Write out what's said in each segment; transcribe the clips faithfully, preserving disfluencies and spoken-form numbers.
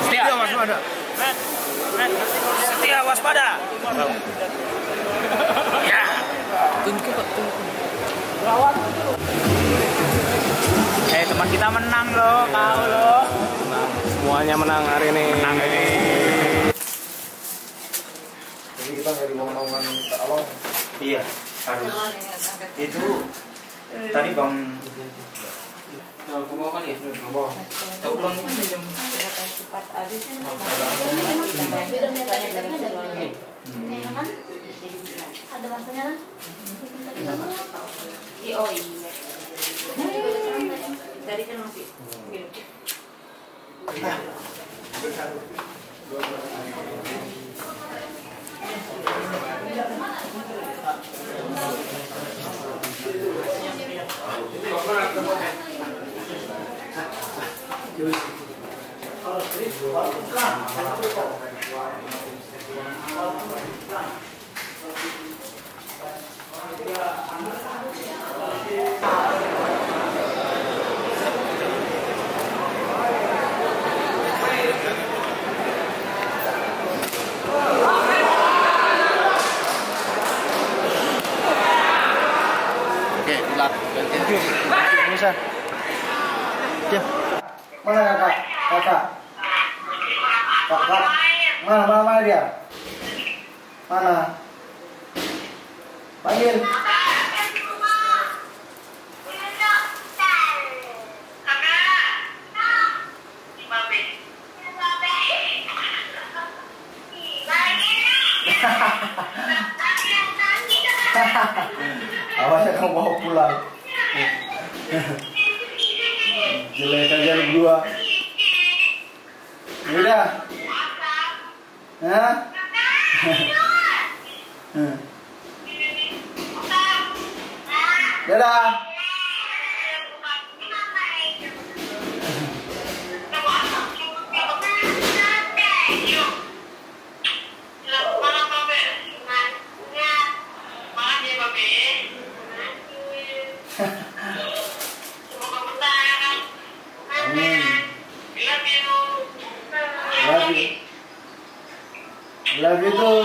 Setia waspada. Setia waspada. Ya. Tunjuk Pak, tunjuk. Lawan dulu. Eh, teman kita menang loh, kau loh. Semuanya menang hari ini. Menang ini. Jadi kita dari ngomong-ngomongan Allah. Iya, harus. Itu tadi Bang Nah, aku mau kan ya? Mau. Tahu kan jam empat tadi sih. Ada waktunya kan? Oh iya. Dari kan masih gitu. Oke, ulang. Bisa. Ya. Mana kakak? Kakak. Kakak. Mana, mana, mana dia? Mana? Panggil. Awalnya kamu mau pulang. Jelek aja lu berdua. Udah. Hah? Dadah. Love you too.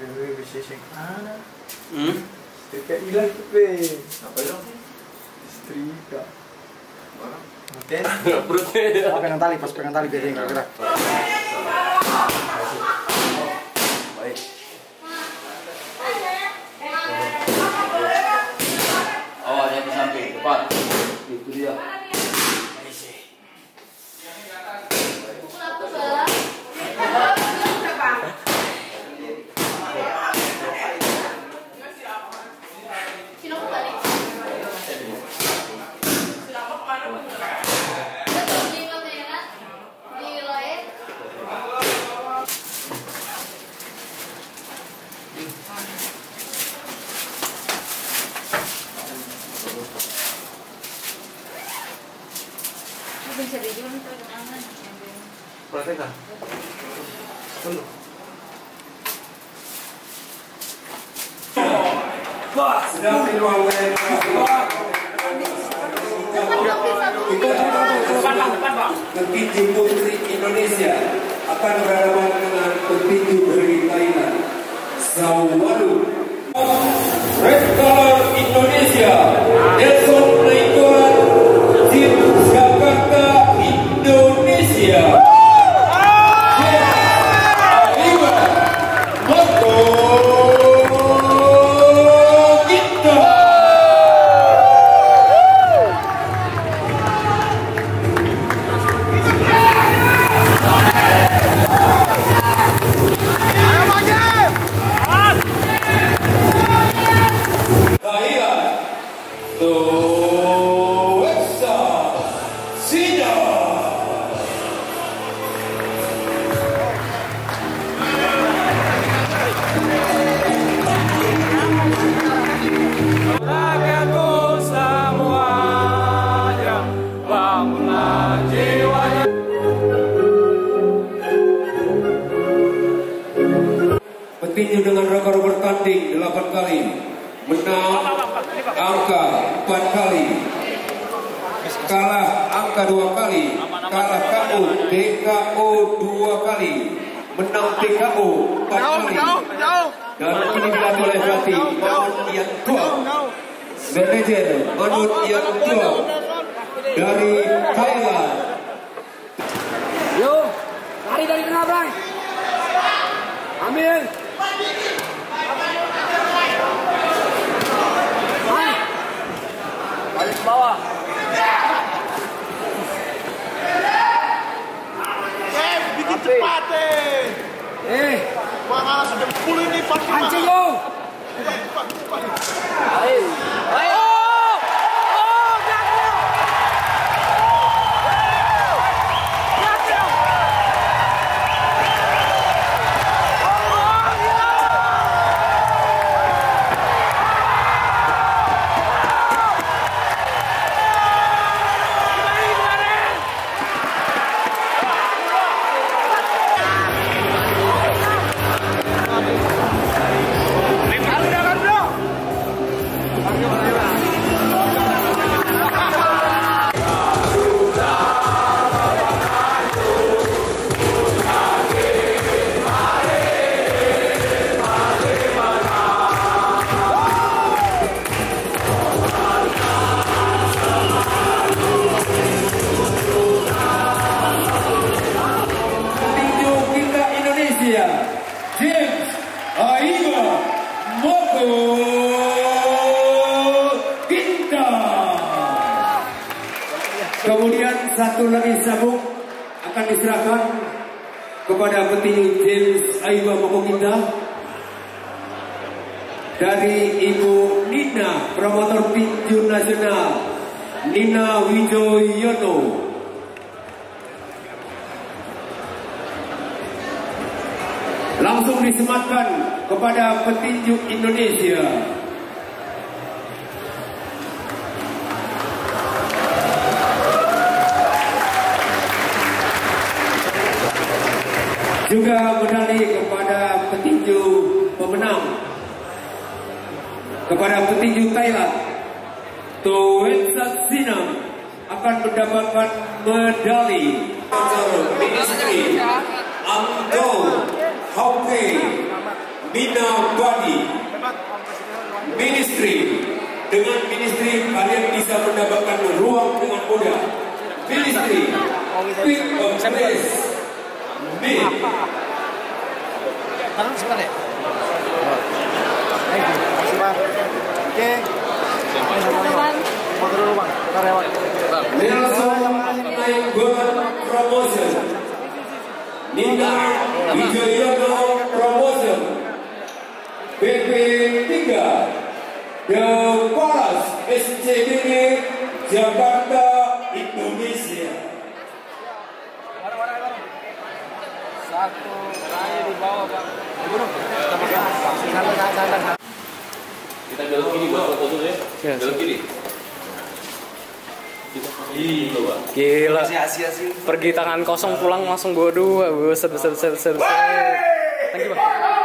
Bebe bisa sih mana? Hmm? Setrika hilang tuh be. Apa dong? Setrika. Mana? Meten. Perutnya. Oh pegang tali, pas pegang tali biar dia nggak gerak. Baik. Awalnya ke samping, depan. Itu dia. Bisa dijual untuk kenangan. Perhatikan. Tunggu. Wah, sudah keluar mulai. Petinju putri Indonesia akan berhadapan dengan petinju dari Thailand. Sawalu. Red color Indonesia. Theodsak Sinam. Rakyatku semuanya, bangunlah jiwanya. Petinju dengan rekor bertanding delapan kali, menang angka empat kali, kalah angka dua kali, kalah K O T K O dua kali, menang T K O empat kali. Dan ini dilatih oleh pelatih Manut yang tua, manajer Manut yang tua dari Thailand. Yo, lari dari tengah bang. Amin. Balik ke bawah. Sep, bikin cepat deh. Eh. Mana sudah puluh ini Pak. Anjing yo. Ayo. Ayo. James Mokoginta. Kemudian satu lagi sabuk akan diserahkan kepada petinju James Mokoginta dari Ibu Nina, promotor tinju nasional Nina Wijoyono. Langsung disematkan kepada petinju Indonesia. Juga medali kepada petinju pemenang, kepada petinju Thailand, Theodsak Sinam akan mendapatkan medali. Ministry Angkau Hockey Bina Badi Ministry. Dengan Ministry kalian bisa mendapatkan ruang dengan mudah. Ministry Pick of Place B. Nelson Nainggolan Promotion Nina Wijoyono Promotion B P tiga The Palace S C B D Jakarta, Indonesia. Satu terakhir di bawah Pak. Kita belok kiri buat foto dulu ya. Belok kiri. Gila, pergi tangan kosong pulang langsung bawa dua, buset buset buset buset. Thank you, Bang.